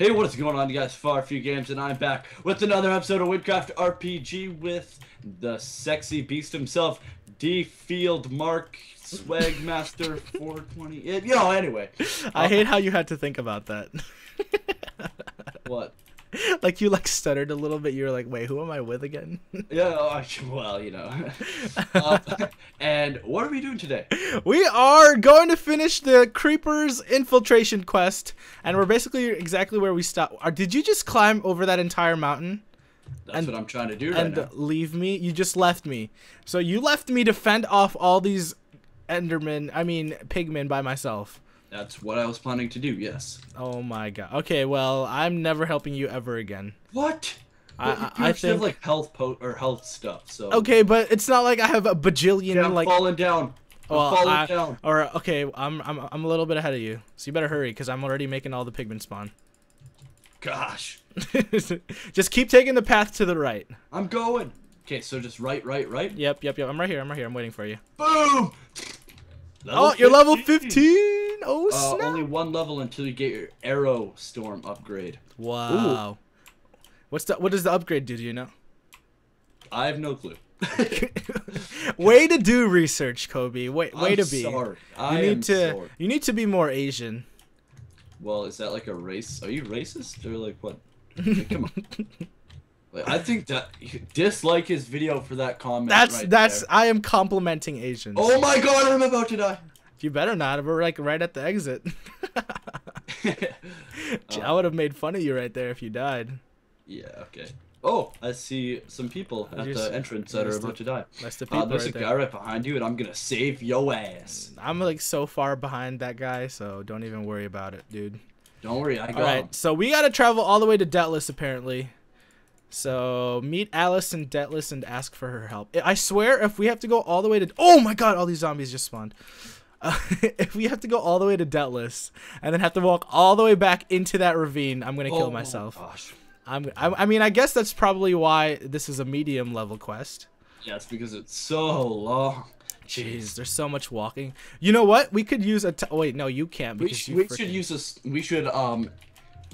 Hey, what's going on, you guys? Farfew Games, and I'm back with another episode of Wynncraft RPG with the sexy beast himself, D-Feel, Mark, Swagmaster, 420. You know, anyway. I hate how you had to think about that. What? Like, you, like, stuttered a little bit. You were like, wait, who am I with again? Yeah, well, you know. And what are we doing today? We are going to finish the Creepers Infiltration Quest, and we're basically exactly where we stopped. Did you just climb over that entire mountain? That's what I'm trying to do right now. And leave me? You just left me. So you left me to fend off all these Endermen, I mean, Pigmen by myself. That's what I was planning to do, yes. Oh my god. Okay, well, I'm never helping you ever again. What? I think... have, like, health stuff, so... Okay, but it's not like I have a bajillion, yeah, like... falling down. I'm falling down. Or, okay, I'm a little bit ahead of you, so you better hurry, because I'm already making all the pigmen spawn. Gosh. Just keep taking the path to the right. I'm going. Okay, so just right? Yep. I'm right here. I'm waiting for you. Boom! Level 15. You're level 15! Oh, snap. Only one level until you get your arrow storm upgrade. Wow. Ooh. What does the upgrade do you know? I have no clue. Way to do research, Kobe. Way to be. Sorry. I am sorry. You need to be more Asian. Well, is that like a race? Are you racist or like what? Like, come on. Like, I think that dislike his video for that comment. That's right there. I am complimenting Asians. Oh my god, I'm about to die. You better not. We're like right at the exit. I would have made fun of you right there if you died. Yeah. Okay. Oh, I see some people at the entrance that are about to die. There's a guy right behind you, and I'm gonna save your ass. I'm like so far behind that guy, so don't even worry about it, dude. Don't worry, I got him. All right. So we gotta travel all the way to Detlas apparently. So meet Alice in Detlas and ask for her help. I swear, if we have to go all the way to oh my god, all these zombies just spawned. If we have to go all the way to Detlas and then have to walk all the way back into that ravine, I'm gonna kill myself. Gosh. I mean, I guess that's probably why this is a medium level quest. Yeah, it's because it's so long. Jeez, there's so much walking. You know what? We could use a. Wait, no, you can't. Because we should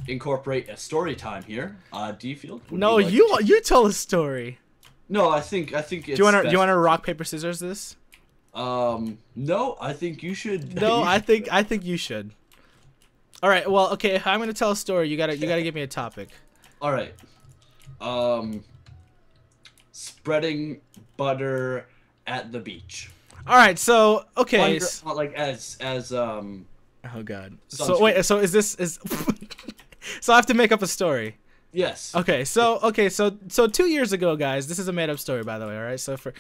incorporate a story time here. D-Field. No, you tell a story. No, I think. It's do you want to rock paper scissors this? No, I think you should. No, I think you should. All right. Well, okay. If I'm gonna tell a story, you gotta give me a topic. All right. Spreading butter at the beach. All right. So okay. Like as. Oh God. Sunscreen. So wait. So is this is? So I have to make up a story. Yes. Okay, so 2 years ago, guys, this is a made-up story, by the way, all right? So for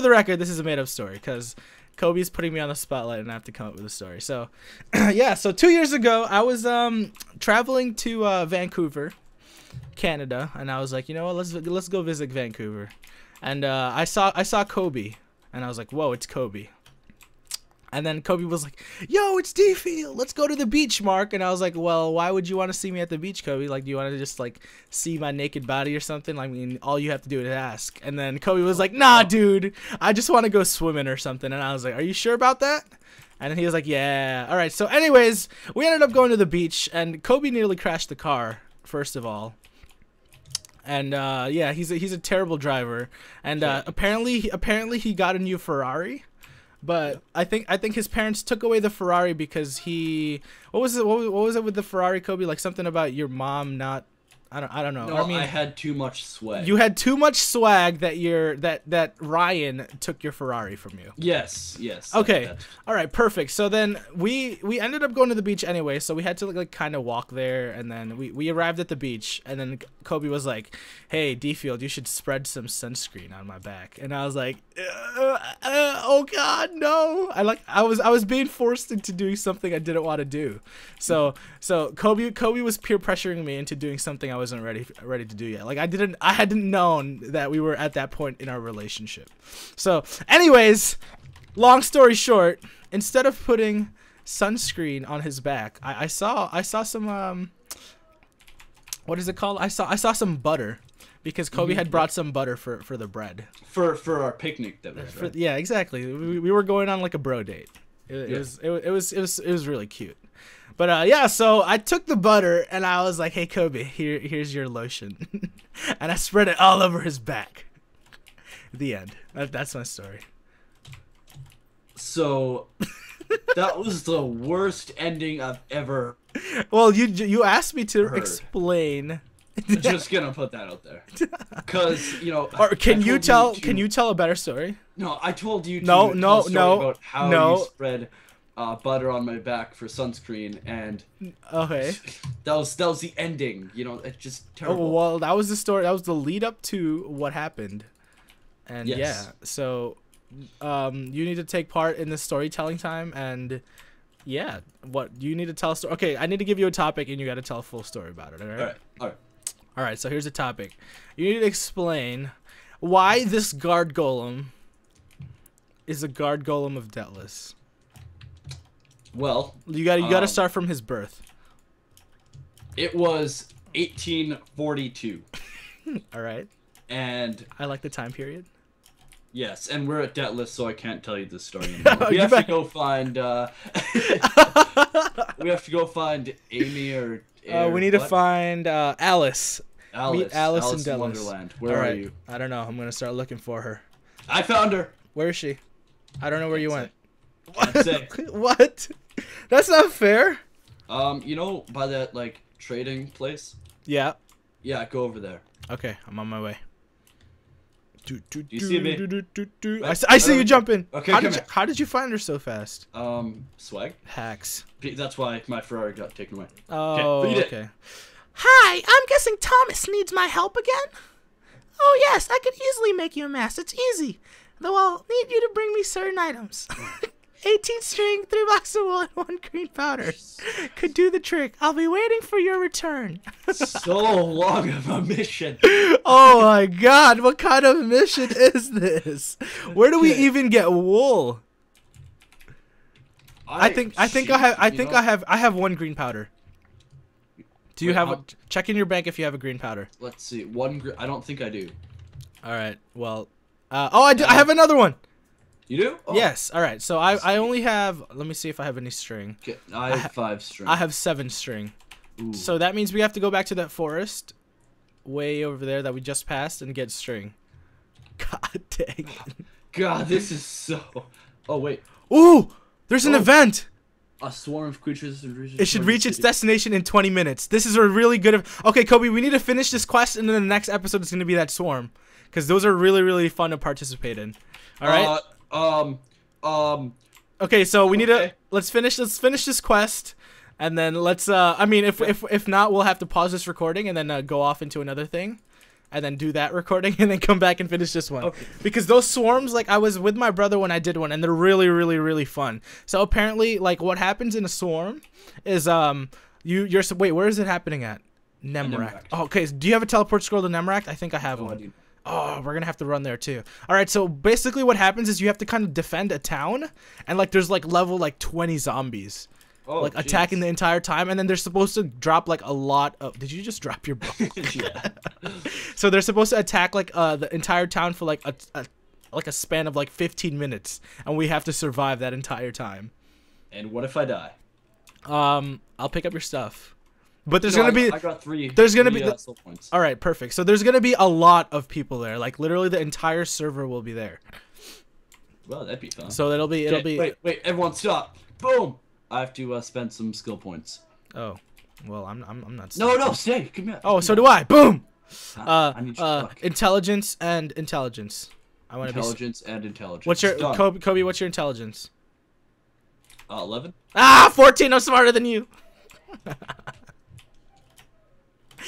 the record, this is a made-up story because Kobe's putting me on the spotlight and I have to come up with a story. So, yeah, so 2 years ago, I was traveling to Vancouver, Canada, and I was like, you know what, let's go visit Vancouver. And I saw Kobe, and I was like, whoa, it's Kobe. And then Kobe was like, yo, it's D-Field. Let's go to the beach, Mark. And I was like, well, why would you want to see me at the beach, Kobe? Like, do you want to just, like, see my naked body or something? I mean, all you have to do is ask. And then Kobe was like, nah, dude. I just want to go swimming or something. And I was like, are you sure about that? And then he was like, yeah. All right. So, anyways, we ended up going to the beach. And Kobe nearly crashed the car, first of all. And, yeah, he's a terrible driver. And apparently he got a new Ferrari. But I think his parents took away the Ferrari because he what was it with the Ferrari, Kobe? Like something about your mom not I don't know. No, I mean, I had too much swag. You had too much swag that that Ryan took your Ferrari from you. Yes. Okay. All right, perfect. So then we ended up going to the beach anyway, so we had to like kind of walk there, and then we arrived at the beach, and then Kobe was like, "Hey, D-Field, you should spread some sunscreen on my back." And I was like, "Oh god, no." I was being forced into doing something I didn't want to do. So Kobe was peer pressuring me into doing something I wasn't ready to do yet. Like I hadn't known that we were at that point in our relationship. So, anyways, long story short, instead of putting sunscreen on his back, I saw some what is it called? I saw some butter because Kobe had brought some butter for the bread for our picnic that we had, right? Yeah, exactly. We were going on like a bro date. It was really cute. But yeah, so I took the butter and I was like, hey Kobe, here's your lotion. And I spread it all over his back. The end. That's my story. So that was the worst ending I've ever Well, you asked me to heard. Explain. I'm just gonna put that out there, cause you know. Or can you tell a better story? No, I told you. No, about how you spread butter on my back for sunscreen, and okay, that was the ending. You know, it's just terrible. Oh, well, that was the story. That was the lead up to what happened, and yeah. So, you need to take part in the storytelling time, and yeah, what you need to tell a story. Okay, I need to give you a topic, and you got to tell a full story about it. All right. All right, so here's the topic. You need to explain why this guard golem is a guard golem of Detlas. Well, you got to start from his birth. It was 1842. All right. And I like the time period. Yes, and we're at Detlas, so I can't tell you this story anymore. We have to go find we have to go find Amy or we need to find Alice. Meet Alice in Detlas. Wonderland. Where are you? I don't know. I'm gonna start looking for her. I found her. Where is she? I don't know where you went. What? What? That's not fair. You know, by that like trading place. Yeah. Yeah, go over there. Okay, I'm on my way. Do you see me? I see you jumping. Okay, how did you find her so fast? Swag. Hacks. That's why my Ferrari got taken away. Oh, okay. Hi, I'm guessing Thomas needs my help again? Oh, yes, I could easily make you a mask. It's easy. Though I'll need you to bring me certain items. 18 string, 3 boxes of wool, and 1 green powder. Could do the trick. I'll be waiting for your return. So long of a mission. Oh my god, what kind of mission is this? Where do we even get wool? I think I have 1 green powder. Do you have check in your bank if you have a green powder. Let's see. I don't think I do. All right. Well, oh, I do. I have another one. You do? Oh. Yes. All right. So I only have. Let me see if I have any string. Okay. I have 5 string. I have 7 string. Ooh. So that means we have to go back to that forest, way over there that we just passed, and get string. God dang. God, this is so. Oh wait. Ooh, there's an event. A swarm of creatures. It should reach its destination in 20 minutes. This is a really good. Okay, Kobe, we need to finish this quest, and then the next episode is going to be that swarm, because those are really, really fun to participate in. All right. Okay, so we need to let's finish this quest, and then let's I mean if not, we'll have to pause this recording and then go off into another thing, and then do that recording and then come back and finish this one. Okay. Because those swarms, like I was with my brother when I did one, and they're really, really, really fun. So apparently, like what happens in a swarm is you're wait, where is it happening at? Nemrak. Oh, okay, so do you have a teleport scroll to Nemrak? I think I have one. Oh, we're gonna have to run there too. All right, so basically what happens is you have to kind of defend a town, and like there's like level like 20 zombies, like attacking the entire time, and then they're supposed to drop like a lot of. Did you just drop your book? Yeah. So they're supposed to attack like the entire town for like a span of like 15 minutes, and we have to survive that entire time. And what if I die? I'll pick up your stuff. But there's gonna be soul points. All right, perfect. So there's gonna be a lot of people there. Like literally, the entire server will be there. Well, that'd be fun. So it'll be. Wait, everyone, stop! Boom! I have to spend some skill points. Oh, well, I'm not. No, stay. Come here. Oh, so do I. Boom! Intelligence and intelligence. I want to be intelligence and intelligence. What's your Kobe? What's your intelligence? 11. Ah, 14. I'm smarter than you.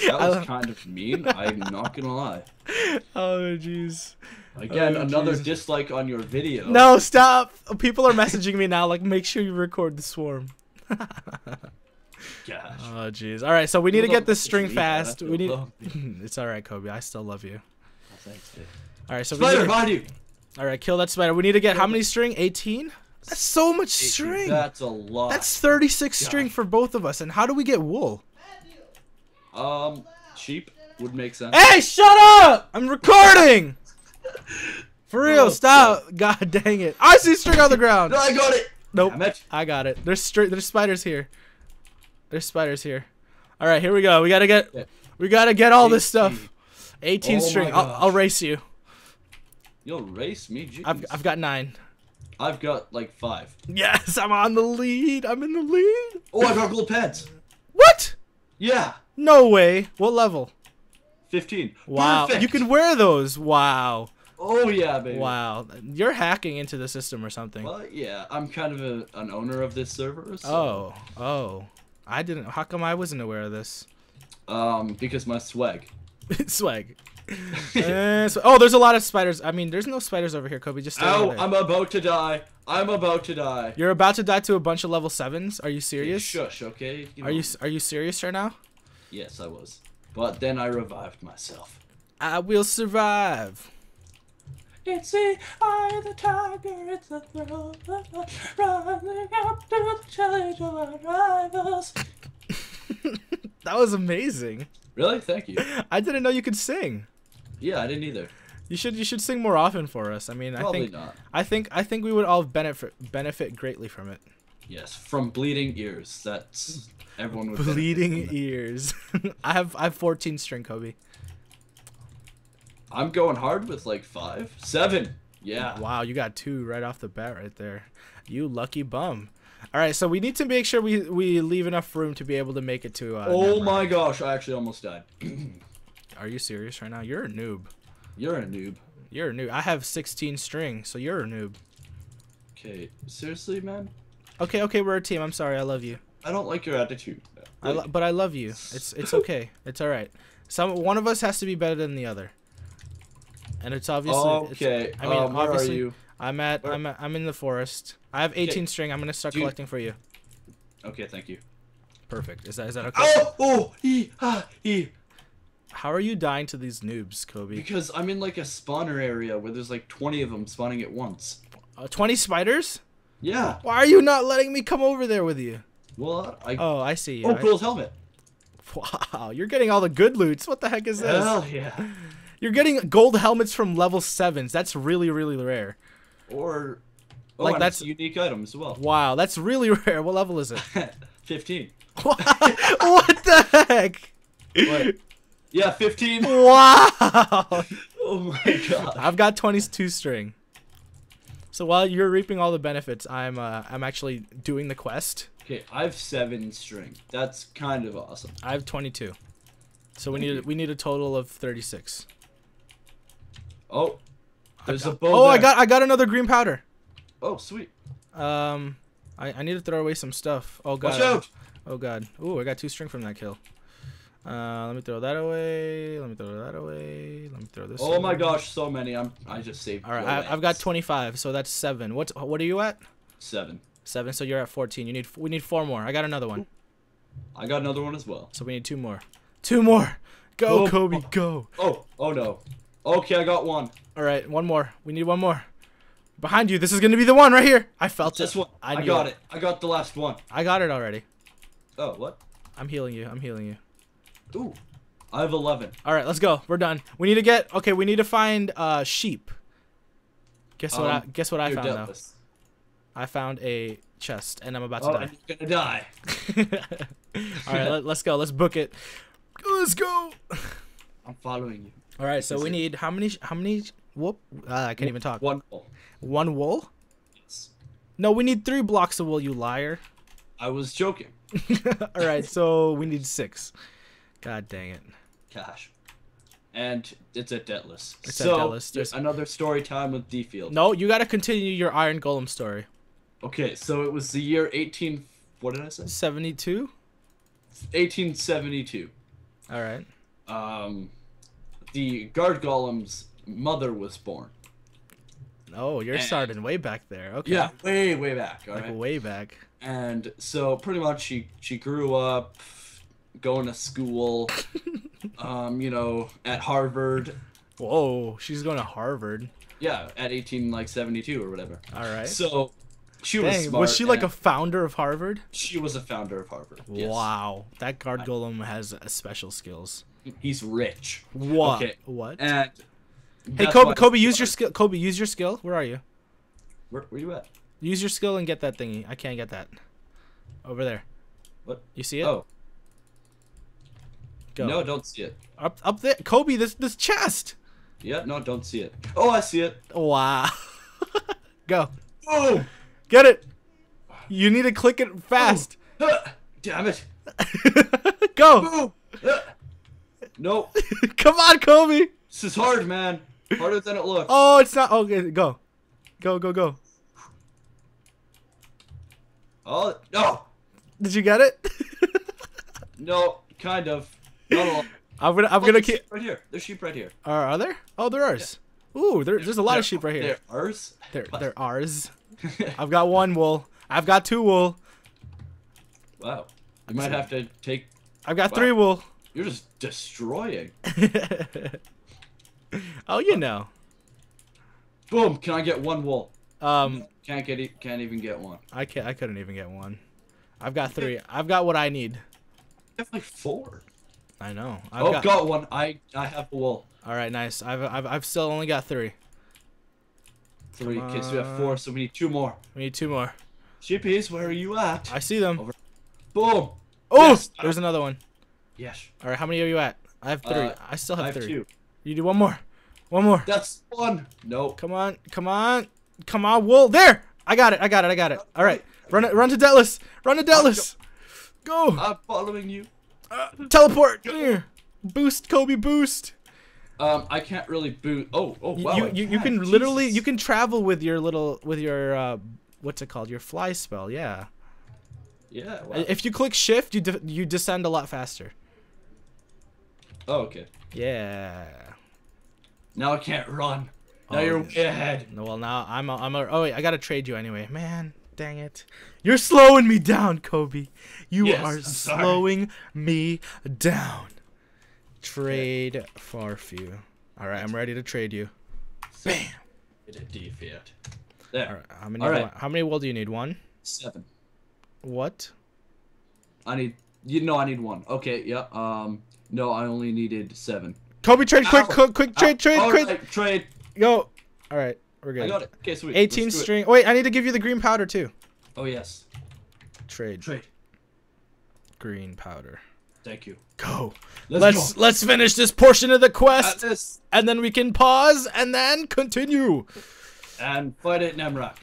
That was kind of mean. I'm not gonna lie. Oh jeez. Again, another dislike on your video. No, stop. People are messaging me now. Like, make sure you record the swarm. Gosh. Oh jeez. All right, so we need to get this string fast. We need. It's all right, Kobe. I still love you. Oh, thanks, dude. All right, so spider behind you. All right, kill that spider. We need to get how many string? 18. That's so much string. That's a lot. That's 36 string for both of us. And how do we get wool? Sheep would make sense. Hey, shut up! I'm recording! For real, stop. God dang it. I see string on the ground. No, I got it. Nope. I got it. There's spiders here. There's spiders here. All right, here we go. We gotta get all this stuff. 18 string. I'll race you. You'll race me? Jeez. I've got 9. I've got like 5. Yes, I'm on the lead. I'm in the lead. Oh, I got gold pads. What? Yeah. No way. What level? 15. Wow. Perfect. You can wear those. Wow. Oh yeah, baby. Wow, you're hacking into the system or something. Well, yeah, I'm kind of an owner of this server. So. Oh. I didn't. How come I wasn't aware of this? Because my swag. Swag. Oh, there's a lot of spiders. I mean, there's no spiders over here, Kobe. Just stay over there. I'm about to die. I'm about to die. You're about to die to a bunch of level 7s. Are you serious? Shush, okay. Are you serious right now? Yes, I was. But then I revived myself. I will survive. It's the eye of the tiger, it's the thrill of the run, running up to the challenge of our rivals. That was amazing. Really? Thank you. I didn't know you could sing. Yeah, I didn't either. You should sing more often for us. I mean, probably I think we would all benefit greatly from it. Yes, from bleeding ears. That's everyone would. Bleeding ears. I have 14 string, Kobe. I'm going hard with like 5, 7. Yeah. Wow, you got 2 right off the bat right there. You lucky bum. All right, so we need to make sure we leave enough room to be able to make it to. Oh my gosh, I actually almost died. Are you serious right now? You're a noob. You're a noob. You're a noob. I have 16 string, so you're a noob. Okay, seriously, man. Okay, we're a team. I'm sorry. I love you. I don't like your attitude. But I love you. It's okay. It's all right. One of us has to be better than the other. And it's obviously. Okay. I mean, obviously, where are you? I'm in the forest. I have 18 string. I'm gonna start collecting for you. Okay, thank you. Perfect. Is that okay? How are you dying to these noobs, Kobe? Because I'm in like a spawner area where there's like 20 of them spawning at once. 20 spiders? Yeah. Why are you not letting me come over there with you? Well, Oh, I see. Oh, gold helmet. Wow, you're getting all the good loots. What the heck is this? Hell yeah. You're getting gold helmets from level 7s. That's really, really rare. Or, like that's a unique item as well. Wow, that's really rare. What level is it? 15. What the heck? Wait. Yeah, 15. Wow. Oh my god. I've got 22 string. So while you're reaping all the benefits, I'm actually doing the quest. Okay, I have 7 string. That's kind of awesome. I have 22. So we need a total of 36. Oh, there's a bow. Oh, there. I got another green powder. Oh, sweet. I need to throw away some stuff. Oh god. Watch out. Oh god. Ooh, I got 2 string from that kill. Let me throw that away. Let me throw that away. Let me throw this. Oh my gosh, so many. I just saved. All right, I've got 25, so that's 7. What are you at? 7. 7. So you're at 14. We need 4 more. I got another one. I got another one as well. So we need 2 more. 2 more. Go, Kobe, go. Oh no. Okay, I got 1. All right, 1 more. We need 1 more. Behind you. This is gonna be the one right here. I felt this one. I got it. I got the last one. I got it already. Oh, what? I'm healing you. I'm healing you. Ooh, I have 11. All right, let's go. We're done. We need to get. Okay, we need to find sheep. Guess what? Guess what I found though. I found a chest, and I'm about to die. I'm gonna die. All right, let's go. Let's book it. Let's go. I'm following you. All right, so we need how many? Whoop! I can't even talk. 1 wool. 1 wool? Yes. No, we need 3 blocks of wool. You liar. I was joking. All right, so we need 6. God dang it. Gosh. And it's at Detlas. It's at Detlas. There's another story time with D-Feel. No, you gotta continue your Iron Golem story. Okay, so it was the year 18... What did I say? 72? 1872. Alright. The Guard Golem's mother was born. Oh, you're starting way back there. Okay. Yeah, way, way back. All right? Way back. And so, pretty much, she grew up... going to school, you know, at Harvard. Whoa, she's going to Harvard. Yeah, at 1872 or whatever. All right. So she was smart. Was she like a founder of Harvard? She was a founder of Harvard. Yes. Wow, that guard golem has special skills. He's rich. What? Okay. What? And hey, Kobe, use your skill. Kobe, use your skill. Where are you? Where you at? Use your skill and get that thingy. I can't get that. Over there. What? You see it? Oh. Go. No, don't see it. Up there, Kobe. This chest. Yeah, no, don't see it. Oh, I see it. Wow. Go. Oh, get it. You need to click it fast. Oh. Damn it. Go. Oh. No. Come on, Kobe. This is hard, man. Harder than it looks. Oh, it's not. Okay, go. Go, go, go. Oh, no. Did you get it? No, kind of. Not a lot. I'm gonna keep right here. There's sheep right here. Are there? Oh, there are. Yeah. Ooh, there's a lot of sheep right here. There are. There are. I've got one wool. I've got two wool. Wow. You might have to take. I've got three wool. You're just destroying. Oh, you know. Boom! Can I get one wool? Can't even get one. I couldn't even get one. I've got three. I've got what I need. I have like four. I know. I've got one. I have a wool. All right, nice. I've still only got three. Three. Okay, so we have four. So we need two more. Sheepies, where are you at? I see them. Over. Boom. Oh, yes. There's another one. Yes. All right, how many are you at? I have three. I still have three. Two. You do one more. One more. That's one. No. Come on. Come on. Come on, wool. There. I got it. All right. Run to Detlas. Go. I'm following you. Teleport. Boost, Kobe, boost. I can't really boost. Oh wow. You can literally you can travel with your little what's it called? Your fly spell. Yeah. Yeah. Wow. If you click shift, you descend a lot faster. Oh, okay. Yeah. Now I can't run. Now you're way ahead. No, well, now I'm oh wait, I gotta trade you anyway. Man, dang it. You're slowing me down, Kobe. You are slowing me down. Trade Farfew. All right, I'm ready to trade you. Bam. Get a D-Feel. There. All right, how many wool do you need? One? Seven. What? I need one. Okay, yeah. No, I only needed seven. Kobe, trade quick, trade. Yo. All right, we're good. I got it. Okay, sweet. 18 string. Oh, wait, I need to give you the green powder too. Oh yes. Trade. Green powder. Thank you. Go. Let's finish this portion of the quest, and then we can pause and then continue. And fight at Nemrak.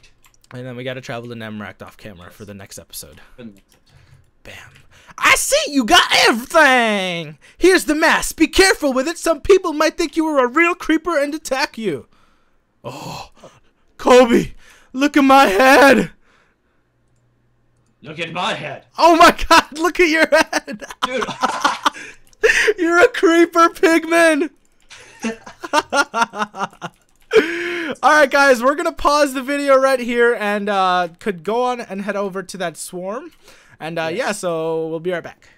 And then we gotta travel to Nemrak off camera for the next episode. Bam. I see you got everything! Here's the mask. Be careful with it. Some people might think you were a real creeper and attack you. Oh, Kobe, look at my head. Look at my head. Oh my god, look at your head. Dude. You're a creeper pigman. Alright guys, we're going to pause the video right here and could go on and head over to that swarm. And yeah, so we'll be right back.